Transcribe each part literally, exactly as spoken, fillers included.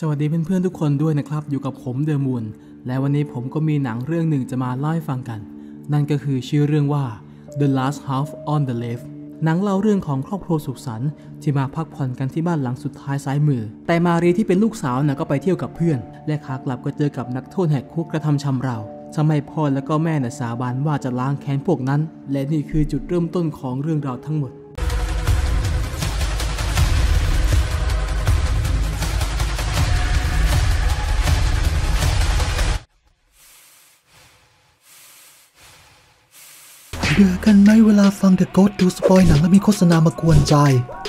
สวัสดีเพื่อนๆทุกคนด้วยนะครับอยู่กับผมเดอะมูนและวันนี้ผมก็มีหนังเรื่องหนึ่งจะมาเล่าให้ฟังกันนั่นก็คือชื่อเรื่องว่า The Last House on the Left หนังเล่าเรื่องของครอบครัวสุขสันต์ที่มาพักผ่อนกันที่บ้านหลังสุดท้ายซ้ายมือแต่มารีที่เป็นลูกสาวนะก็ไปเที่ยวกับเพื่อนและขากลับก็เจอกับนักโทษแหกคุกกระทำชำเราทำให้พ่อและก็แม่นะสาบานว่าจะล้างแค้นพวกนั้นและนี่คือจุดเริ่มต้นของเรื่องราวทั้งหมดเบื่อกันไหมเวลาฟังเดอะโกสต์ดูสปอยหนังแล้วมีโฆษณามากวนใจ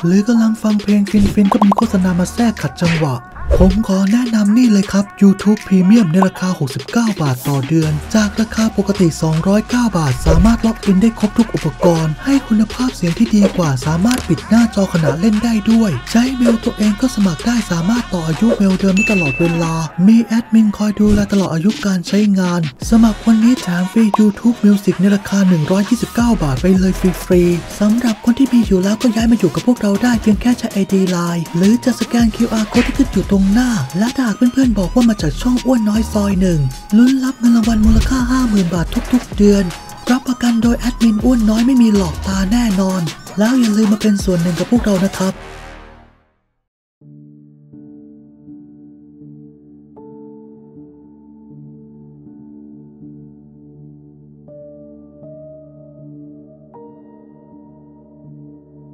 หรือกำลังฟังเพลงฟินๆก็มีโฆษณามาแทรกขัดจังหวะผมขอแนะนำนี่เลยครับ YouTube Premium ในราคาหกสิบเก้าบาทต่อเดือนจากราคาปกติสองร้อยเก้าบาทสามารถล็อกอินได้ครบทุกอุปกรณ์ให้คุณภาพเสียงที่ดีกว่าสามารถปิดหน้าจอขณะเล่นได้ด้วยใช้เมลตัวเองก็สมัครได้สามารถต่ออายุเมลเดิมได้ตลอดเวลามีแอดมินคอยดูแลตลอดอายุการใช้งานสมัครวันนี้แถมฟรี YouTube Music ในราคาหนึ่งร้อยยี่สิบเก้าบาทไปเลยฟรีๆสำหรับคนที่มีอยู่แล้วก็ย้ายมาอยู่กับพวกเราได้เพียงแค่ใช้ ไอ ดี ไลน์ หรือจะสแกน คิว อาร์ โค้ดที่ขึ้นอยู่ตรงหน้าและถ้าหากเพื่อนๆบอกว่ามาจากช่องอ้วนน้อยซอยหนึ่งลุ้นรับเงินรางวัลมูลค่า ห้าหมื่นบาททุกๆเดือนรับประกันโดยแอดมินอ้วนน้อยไม่มีหลอกตาแน่นอนแล้วอย่าลืมมาเป็นส่วนหนึ่งกับพวกเรานะคร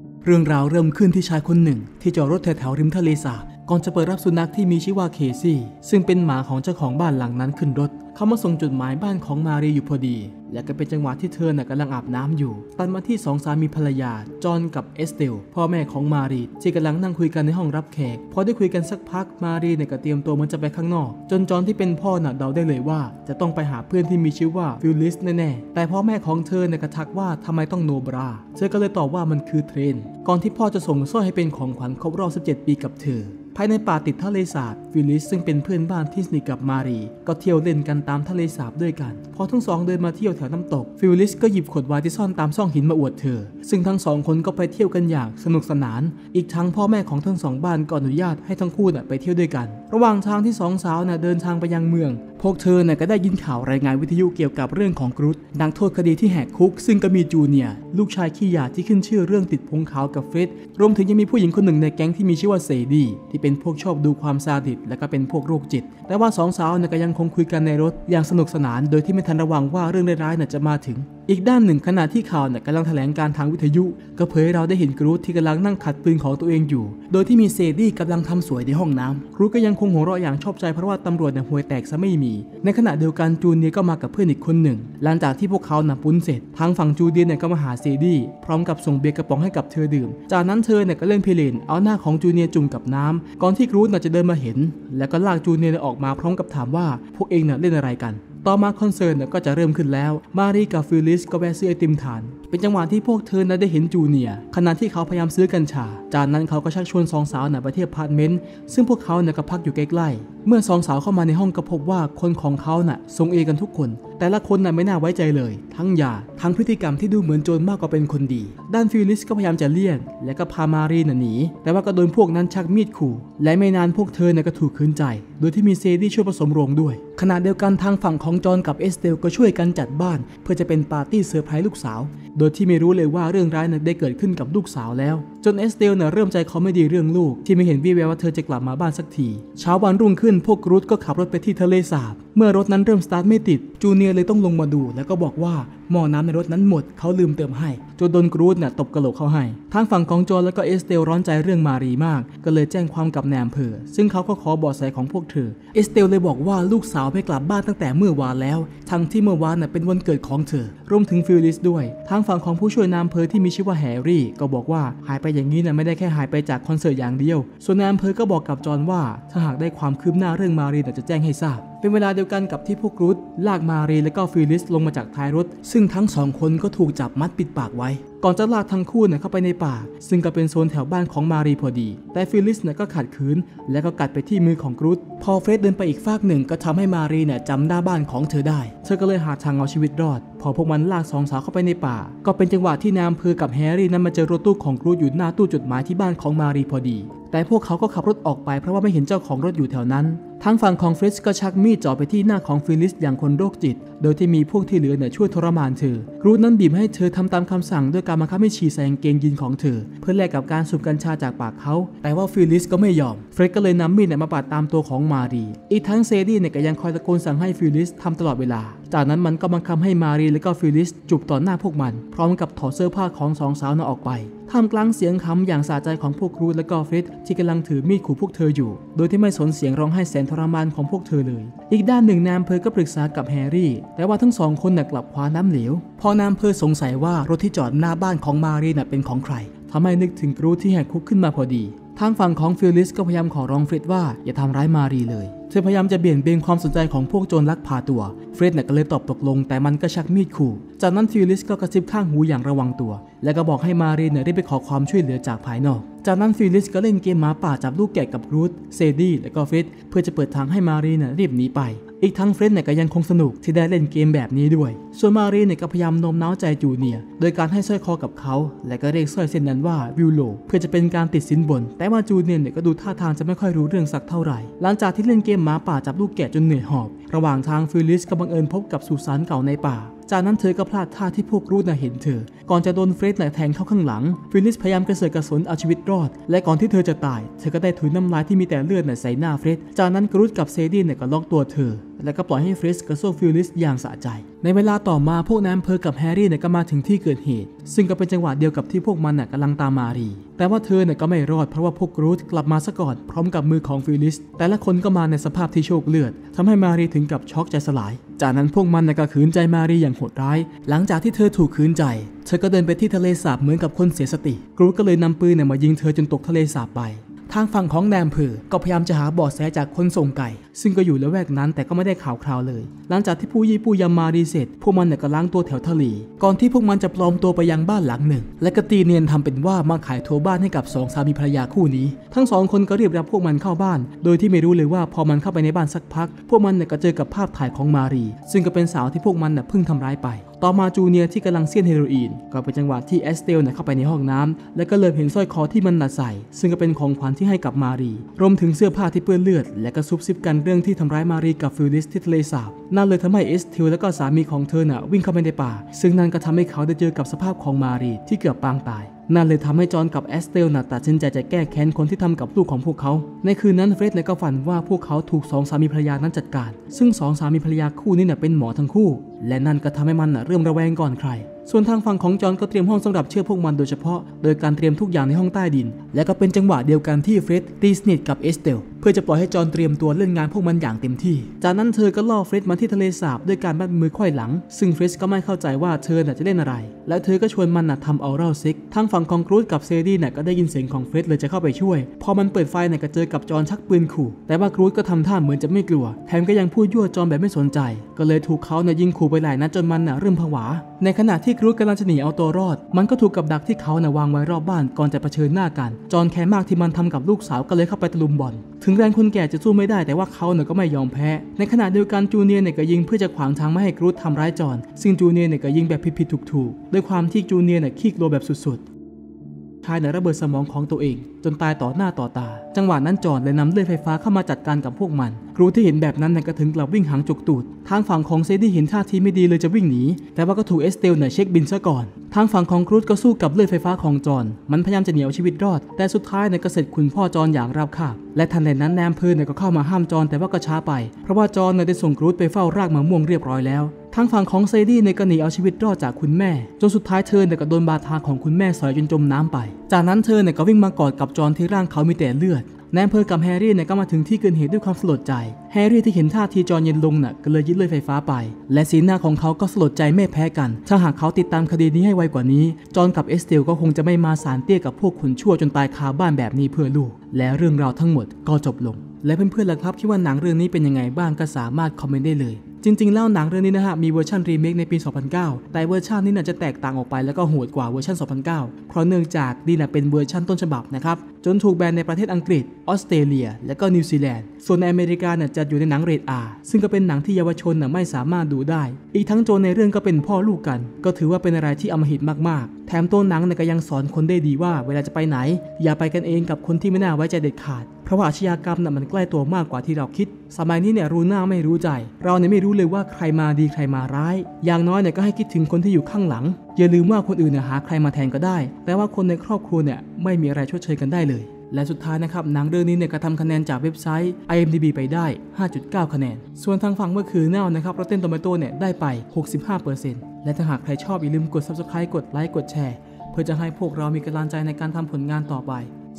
ับเรื่องราวเริ่มขึ้นที่ชายคนหนึ่งที่จอดรถแถวๆริมทะเลสาบก่อนจะเปิดรับสุนัขที่มีชื่อว่าเคซี่ซึ่งเป็นหมาของเจ้าของบ้านหลังนั้นขึ้นรถเขามาส่งจดหมายบ้านของมารีอยู่พอดีและก็เป็นจังหวะที่เธอนะกำลังอาบน้ำอยู่ตัดมาที่สองสามีภรรยาจอนกับเอสเตลพ่อแม่ของมารีที่กำลังนั่งคุยกันในห้องรับแขกพอได้คุยกันสักพักมารีเนี่ยก็เตรียมตัวมันจะไปข้างนอกจนจอนที่เป็นพ่อน่ะเดาได้เลยว่าจะต้องไปหาเพื่อนที่มีชื่อว่าฟิลลิสแน่ๆแต่พ่อแม่ของเธอเนี่ยก็ทักว่าทำไมต้องโนบราเธอก็เลยตอบว่ามันคือเทรนก่อนที่พ่อจะส่งสร้อยให้เป็นของขวัญครบรอบสิบเจ็ดปีกับเธอภายในป่าติดทะเลสาบฟิลิสซึ่งเป็นเพื่อนบ้านที่สนิทกับมารีก็เที่ยวเล่นกันตามทะเลสาบด้วยกันพอทั้งสองเดินมาเที่ยวแถวน้ำตกฟิลิสก็หยิบขวดไวน์ที่ซ่อนตามซ่องหินมาอวดเธอซึ่งทั้งสองคนก็ไปเที่ยวกันอย่างสนุกสนานอีกทั้งพ่อแม่ของทั้งสองบ้านก็อนุญาตให้ทั้งคู่ไปเที่ยวด้วยกันระหว่างทางที่สองสาวน่ะเดินทางไปยังเมืองพวกเธอน่ะก็ได้ยินข่าวรายงานวิทยุเกี่ยวกับเรื่องของกรุตนักโทษคดีที่แหกคุกซึ่งก็มีจูเนียร์ลูกชายขี้ยาที่ขึ้นชื่อเรื่องติดพงขาวกับเฟรดรวมถึงยังมีผู้หญิงคนหนึ่งในแก๊งที่มีชื่อว่าเซดี้ที่เป็นพวกชอบดูความซาดิสและก็เป็นพวกโรคจิตแต่ว่าสองสาวน่ะก็ยังคงคุยกันในรถอย่างสนุกสนานโดยที่ไม่ทันระวังว่าเรื่องร้ายๆน่ะจะมาถึงอีกด้านหนึ่งขณะที่ข่าวน่ะกำลังแถลงการทางวิทยุก็เผยให้เราได้เห็นกรูทที่กำลังนั่งขัดปืนของตัวเองอยู่โดยที่มีเซดี้กำลังทำสวยในห้องน้ำกรูทก็ยังคงหัวเราะอย่างชอบใจเพราะว่าตำรวจน่ะห่วยแตกซะไม่มีในขณะเดียวกันจูเนียก็มากับเพื่อนอีกคนหนึ่งหลังจากที่พวกเขาน่ะปุ้นเสร็จทางฝั่งจูเนียเนี่ยก็มาหาเซดี้พร้อมกับส่งเบียร์กระป๋องให้กับเธอดื่มจากนั้นเธอเนี่ยก็เล่นเพลินเอาหน้าของจูเนียจุ่มกับน้ำก่อนที่กรูทน่ะจะเดินมาเห็นแล้วก็ลากจูเนียออกมาพร้อมกับถามว่าพวกเองน่ะเล่นอะไรกันต่อมาคอนเสิร์ตก็จะเริ่มขึ้นแล้วมารีกับฟิลิสก็แวะซื้อไอติมทานเป็นจังหวะที่พวกเธอนั้นได้เห็นจูเนียร์ขณะที่เขาพยายามซื้อกัญชาจากนั้นเขาก็ชักชวนสองสาวไปที่อพาร์ตเมนต์ซึ่งพวกเขาเนี่ยก็พักอยู่ใกล้ๆเมื่อสองสาวเข้ามาในห้องก็พบว่าคนของเขาน่ะทรงเอกันทุกคนแต่ละคนน่ะไม่น่าไว้ใจเลยทั้งยาทั้งพฤติกรรมที่ดูเหมือนโจรมากกว่าเป็นคนดีด้านฟิลิสก็พยายามจะเลี่ยงและก็พามารีหนีแต่ว่าก็โดนพวกนั้นชักมีดขู่และไม่นานพวกเธอเนี่ยก็ถูกขืนใจโดยที่มีเซดี้ช่วยผสมโรงด้วยขณะเดียวกันทางฝั่งของจอนกับเอสเตลก็ช่วยกันจัดบ้านเพื่อจะเป็นปาร์ตี้เซอร์ไพรส์ลูกสาวโดยที่ไม่รู้เลยว่าเรื่องร้ายนั้นได้เกิดขึ้นกับลูกสาวแล้วจนเอสเตลเนี่ยเริ่มใจเขาไม่ดีเรื่องลูกที่ไม่เห็นวี่แววว่าเธอจะกลับมาบ้านสักทีเช้าวันรุ่งขึ้นพวกกรูทก็ขับรถไปที่ทะเลสาบเมื่อรถนั้นเริ่มสตาร์ทไม่ติดจูเนียร์เลยต้องลงมาดูแล้วก็บอกว่าหม้อน้ำในรถนั้นหมดเขาลืมเติมให้จนโดนกรูทเนี่ยตบกระโหลกเขาให้ทางฝั่งของจอนแล้วก็เอสเตลร้อนใจเรื่องมารีมากก็เลยแจ้งความกับแนมเพอซึ่งเขาก็ขอเบาะแสของพวกเธอเอสเตลเลยบอกว่าลูกสาวไม่กลับบ้านตั้งแต่เมื่อวานแล้วทั้งที่เมื่อวานน่ะเป็นวันเกิดของเธอรวมถึงฟิลิสด้วยทางฝั่งของผู้ช่วยนายอำเภอที่มีชื่อว่าแฮร์รี่ก็บอกว่าหายไปอย่างนี้นะไม่ได้แค่หายไปจากคอนเสิร์ตอย่างเดียวส่วนนายอำเภอก็บอกกับจอนว่าถ้าหากได้ความคืบหน้าเรื่องมารีน่ะจะแจ้งให้ทราบเป็นเวลาเดียวกันกับที่พวกกรูทลากมารีและก็ฟิลิสลงมาจากท้ายรถซึ่งทั้งสองคนก็ถูกจับมัดปิดปากไว้ก่อนจะลากทั้งคู่เนี่ยเข้าไปในป่าซึ่งก็เป็นโซนแถวบ้านของมารีพอดีแต่ฟิลิสเนี่ยก็ขัดขืนและก็กัดไปที่มือของกรูทพอเฟรดเดินไปอีกฟากหนึ่งก็ทำให้มารีเนี่ยจำหน้าบ้านของเธอได้เธอก็เลยหาทางเอาชีวิตรอดพอพวกมันลากสองสาวเข้าไปในป่าก็เป็นจังหวะที่นายอำเภอกับแฮร์รี่นั้นมาเจอรถตู้ของกรูทอยู่หน้าตู้จดหมายที่บ้านของมารีพอดี แต่พวกเขาก็ขับรถออกไปเพราะว่าไม่เห็นเจ้าของรถอยู่แถวนั้นทางฝั่งของฟริสก็ชักมีดจ่อไปที่หน้าของฟิลิสอย่างคนโรคจิตโดยที่มีพวกที่เหลือเนี่ยช่วยทรมานเธอรูธนั้นบีบให้เธอทำตามคำสั่งด้วยการบังคับให้ฉี่ใส่กางเกงยีนของเธอเพื่อแลกกับการสูบกัญชาจากปากเขาแต่ว่าฟิลิสก็ไม่ยอมเฟรดก็เลยนำมีดมาปาดตามตัวของมารีอีกทั้งเซดี้เนี่ยก็ยังคอยตะโกนสั่งให้ฟิลิสทำตลอดเวลาจากนั้นมันก็บังคับให้มารีและก็ฟิลิสจูบต่อหน้าพวกมันพร้อมกับถอดเสื้อผ้าของสองสาวนั้นออกไปท่ามกลางเสียงขำอย่างสะใจของพวกรูธและก็เฟรดที่กำลังถือมีดขู่พวกเธออยู่โดยที่ไม่สนเสียงร้องไห้แสนทรมานของพวกเธอเลยอีกด้านหนึ่งนายอำเภอก็ปรึกษากับแฮร์รี่แต่ว่าทั้งสองคนกลับคว้าน้ำเหลวพอนายอำเภอสงสัยว่ารถที่จอดหน้าบ้านของมารีเป็นของใครทำให้นึกถึงรูธที่แหกคุกขึ้นมาพอดีทางฝั่งของฟิลิสก็พยายามขอร้องเฟรดว่าอย่าทำร้ายมารีเลยเธอพยายามจะเบี่ยงเบนความสนใจของพวกโจรลักพาตัวเฟรดก็เลยตอบตกลงแต่มันก็ชักมีดขู่จากนั้นฟิลิสก็กระซิบข้างหูอย่างระวังตัวและก็บอกให้มารีได้ไปขอความช่วยเหลือจากภายนอกจากนั้นฟิลิสก็เล่นเกมหมาป่าจับลูกแกะกับรูธเซดี้และก็เฟรดเพื่อจะเปิดทางให้มารีรีบหนีไปอีกทั้งเฟรดก็ยังคงสนุกที่ได้เล่นเกมแบบนี้ด้วยส่วนมารีก็พยายามโน้มน้าวใจจูเนียร์โดยการให้สร้อยคอกับเขาและก็เรียกสร้อยเส้นนั้นว่าวิลโลเพื่อจะเป็นการติดสินบนแต่ว่าจูเนียร์ก็ดูท่าทางจะไม่ค่อยรู้เรื่องสักเท่าไหร่หลังจากที่เล่นเกมหมาป่าจับลูกแกะจนเหนื่อยหอบระหว่างทางฟิลิสก็บังเอิญพบกับสุสานเก่าในป่าจากนั้นเธอก็พลาดท่าที่พวกรูธน่ะเห็นเธอก่อนจะโดนเฟรดน่ะแทงเข้าข้างหลังฟิลิสพยายามกระเสือกกระสนเอาชีวิตรอดและก่อนที่เธอจะตายเธอก็ได้ถุยน้ำลายที่มีแต่เลือดน่ะใส่หน้าเฟรดจากนั้นรูธกับเซดี้น่ะก็ล็อกตัวเธอและก็ปล่อยให้เฟรดกระโซกฟิลิสอย่างสะใจในเวลาต่อมาพวกนายอำเภอกับแฮร์รี่น่ะก็มาถึงที่เกิดเหตุซึ่งก็เป็นจังหวะเดียวกับที่พวกมันน่ะกำลังตามมารีแต่ว่าเธอเนี่ยก็ไม่รอดเพราะว่าพวกรูธกลับมาซะก่อนพร้อมกับมือของฟิลิสแต่ละคนก็มาในสภาพที่โชกเลือดทำให้มารีถึงกับช็อกใจสลายจากนั้นพวกมันก็ขืนใจมารีอย่างโหดร้ายหลังจากที่เธอถูกขืนใจเธอก็เดินไปที่ทะเลสาบเหมือนกับคนเสียสติรูธก็เลยนำปืนเนี่ยมายิงเธอจนตกทะเลสาบไปทางฝั่งของนายอำเภอก็พยายามจะหาเบาะแสจากคนส่งไก่ซึ่งก็อยู่ละแวกนั้นแต่ก็ไม่ได้ข่าวคราวเลยหลังจากที่ผู้ยี่ผู้ยำมารีเสร็จพวกมันเนี่ยก็ล้างตัวแถวทะเลก่อนที่พวกมันจะปลอมตัวไปยังบ้านหลังหนึ่งและก็ตีเนียนทำเป็นว่ามาขายทั่วบ้านให้กับสองสามีภรรยาคู่นี้ทั้งสองคนก็รีบรับพวกมันเข้าบ้านโดยที่ไม่รู้เลยว่าพอมันเข้าไปในบ้านสักพักพวกมันเนี่ยก็เจอกับภาพถ่ายของมารีซึ่งก็เป็นสาวที่พวกมันเนี่ยเพิ่งทำร้ายไปต่อมาจูเนียร์ที่กำลังเสี้ยนเฮโรอีนก็เป็นจังหวะที่แอสเตลเข้าไปในห้องน้ำและก็เลยเห็นสร้อยคอที่มันน่ะใส่ซึ่งก็เป็นของขวัญที่ให้กับมารีรวมถึงเสื้อผ้าที่เปื้อนเลือดและก็ซุบซิบกันเรื่องที่ทำร้ายมารีกับฟิลิสที่ทะเลสาบนั่นเลยทำให้แอสเตลและก็สามีของเธอน่ะวิ่งเข้าไปในป่าซึ่งนั่นก็ทำให้เขาได้เจอกับสภาพของมารีที่เกือบปางตายนั่นเลยทำให้จอห์นกับแอสเตลตัดสินใจจะแก้แค้นคนที่ทำกับลูกของพวกเขาในคืนนั้นเฟรดก็ฝันว่าพวกเขาถูกสองสามีภรรยานั้นจัดการซึ่งสองสามีภรรยาคู่นี้เป็นหมอทั้งคู่และนั่นก็ทำให้มันเริ่มระแวงก่อนใครส่วนทางฝั่งของจอห์นก็เตรียมห้องสำหรับเชื่อพวกมันโดยเฉพาะโดยการเตรียมทุกอย่างในห้องใต้ดินและก็เป็นจังหวะเดียวกันที่เฟรดตีสนิทกับเอสเตลเพื่อจะปล่อยให้จอห์นเตรียมตัวเล่นงานพวกมันอย่างเต็มที่จากนั้นเธอก็ล่อเฟรดมาที่ทะเลสาบด้วยการมัดมือไขว้หลังซึ่งเฟรดก็ไม่เข้าใจว่าเธอจะเล่นอะไรและเธอก็ชวนมันทำเอาเราซิกทางฝั่งของกรูธกับเซดี้ก็ได้ยินเสียงของเฟรดเลยจะเข้าไปช่วยพอมันเปิดไฟก็เจอกับจอห์นชักปืนขู่แต่ว่ากรูธก็ทำท่าเหมือนจะไม่กลัวแถมก็ยังพูดยั่วจอห์นแบบไม่สนใจก็เลยถูกเขายิงขู่ไปหลายนัดจนมันเริ่มผวาในขณะที่กรูธกำลังจะหนีเอาตัวรอดมันก็ถูกกับดักที่เขาน่ะวางไว้รอบบ้านก่อนจะเผชิญหน้ากันจอห์นแค้นมากที่มันทำกับลูกสาวก็เลยเข้าไปตะลุมบอลถึงแรงคนแก่จะสู้ไม่ได้แต่ว่าเขาน่ะก็ไม่ยอมแพ้ในขณะเดียวกันจูเนียร์เนี่ยก็ยิงเพื่อจะขวางทางไม่ให้กรูธทำร้ายจอห์นซึ่งจูเนียร์เนี่ยก็ยิงแบบผิดๆถูกๆด้วยความที่จูเนียร์เนี่ยขี้กลัวแบบสุดๆชายน่ะระเบิดสมองของตัวเองจนตายต่อหน้าต่อตาจังหวะนั้นจอห์นเลยนำเลื่อยไฟฟ้าเข้ามาจัดการกับพวกมันครูที่เห็นแบบนั้นก็ถึงกลับวิ่งหางจกตูดทางฝั่งของเซดี้เห็นท่าทีไม่ดีเลยจะวิ่งหนีแต่ว่าก็ถูกเอสเตลเช็คบินซะก่อนทางฝั่งของครูก็สู้กับเลื่อยไฟฟ้าของจอห์นมันพยายามจะเหนียวชีวิตรอดแต่สุดท้ายก็เสร็จคุณพ่อจอห์นอย่างราบคาบและทันใดนั้นแนมเพื่อนก็เข้ามาห้ามจอห์นแต่ว่าก็ช้าไปเพราะว่าจอห์นได้ส่งครูไปเฝ้ารากมะม่วงเรียบร้อยแล้วทางฝั่งของเซดี้ก็หนีเอาชีวิตรอดจากคุณแม่จนสุดท้ายเธอก็โดนบาดทาของคุณแม่สอยจนจมน้ำไปจากนั้นเธอก็วิ่งมากอดกับจอห์นที่ร่างเขามีแต่เลือดนายอำเภอกับแฮร์รี่เนี่ยก็มาถึงที่เกิดเหตุด้วยความสลดใจแฮร์รี่ที่เห็นท่าทีจอห์นเย็นลงน่ะก็เลยยึดเลื่อยไฟฟ้าไปและสีหน้าของเขาก็สลดใจไม่แพ้กันถ้าหากเขาติดตามคดีนี้ให้ไวกว่านี้จอห์นกับเอสเตลก็คงจะไม่มาสารเตี้ยกับพวกคนชั่วจนตายคาบ้านแบบนี้เพื่อลูกและเรื่องราวทั้งหมดก็จบลงและเพื่อนๆล่ะครับคิดว่าหนังเรื่องนี้เป็นยังไงบ้างก็สามารถคอมเมนต์ได้เลยจริงๆแล้วหนังเรื่องนี้นะฮะมีเวอร์ชันรีเมคในปีสองพันเก้าแต่เวอร์ชันนี้น่ะจะแตกต่างออกไปแล้วก็โหดกว่าเวอร์ชันสองพันเก้าเพราะเนื่องจากนี่น่ะเป็นเวอร์ชันต้นฉบับนะครับ จนถูกแบนในประเทศอังกฤษออสเตรเลียและก็นิวซีแลนด์ส่วนในอเมริกาเนี่ยจัดอยู่ในหนังเรท อาร์ ซึ่งก็เป็นหนังที่เยาวชนน่ะไม่สามารถดูได้อีกทั้งโจรในเรื่องก็เป็นพ่อลูกกันก็ถือว่าเป็นอะไรที่อำมหิตมากๆแถมตัวหนังเนี่ยก็ยังสอนคนได้ดีว่าเวลาจะไปไหนอย่าไปกันเองกับคนที่ไม่น่าไว้ใจเด็ดขาดเพราะว่าอาชญากรรมน่ะมันใกล้ตัวมากกว่าที่เราคิดสมัยนี้เนี่ยรู้หน้าไม่รู้ใจเราเนี่ยไม่รู้เลยว่าใครมาดีใครมาร้ายอย่างน้อยเนี่ยก็ให้คิดถึงคนที่อยู่ข้างหลังอย่าลืมว่าคนอื่นเนี่ยหาใครมาแทนก็ได้แต่ว่าคนในครอบครัวเนี่ยไม่มีอะไรชดเชยกันได้เลยและสุดท้ายนะครับหนังเรื่องนี้เนี่ยกระทำคะแนนจากเว็บไซต์ ไอ เอ็ม ดี บี ไปได้ ห้าจุดเก้า คะแนนส่วนทางฝั่งเมื่อคืนเน่านะครับ Rotten Tomatoes เนี่ยได้ไป หกสิบห้าเปอร์เซ็นต์ และถ้าหากใครชอบอย่าลืมกด Subscribe กดไลค์กดแชร์เพื่อจะให้พวกเรามีกำลังใจในการทำผลงานต่อไป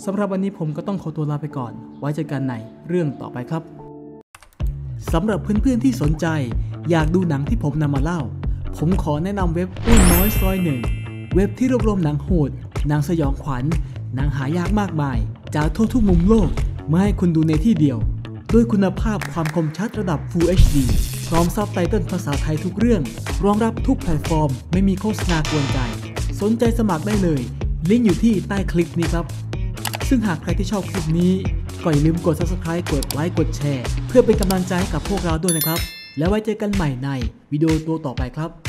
สำหรับวันนี้ผมก็ต้องขอตัวลาไปก่อนไว้เจอกันในเรื่องต่อไปครับสำหรับเพื่อนๆที่สนใจอยากดูหนังที่ผมนำมาเล่าผมขอแนะนำเว็บอ้วนน้อยซอยหนึ่งเว็บที่รวบรวมหนังโหดหนังสยองขวัญหนังหายากมากมายจากทั่วทุกมุมโลกมาให้คุณดูในที่เดียวด้วยคุณภาพความคมชัดระดับ Full เอช ดี พร้อมซับไตเติลภาษาไทยทุกเรื่องรองรับทุกแพลตฟอร์มไม่มีโฆษณากวนใจสนใจสมัครได้เลยลิงก์อยู่ที่ใต้คลิปนี้ครับซึ่งหากใครที่ชอบคลิปนี้ก็อย่าลืมกด Subscribe กดไลค์กดแชร์เพื่อเป็นกำลังใจให้กับพวกเราด้วยนะครับแล้วไว้เจอกันใหม่ในวิดีโอตัวต่อไปครับ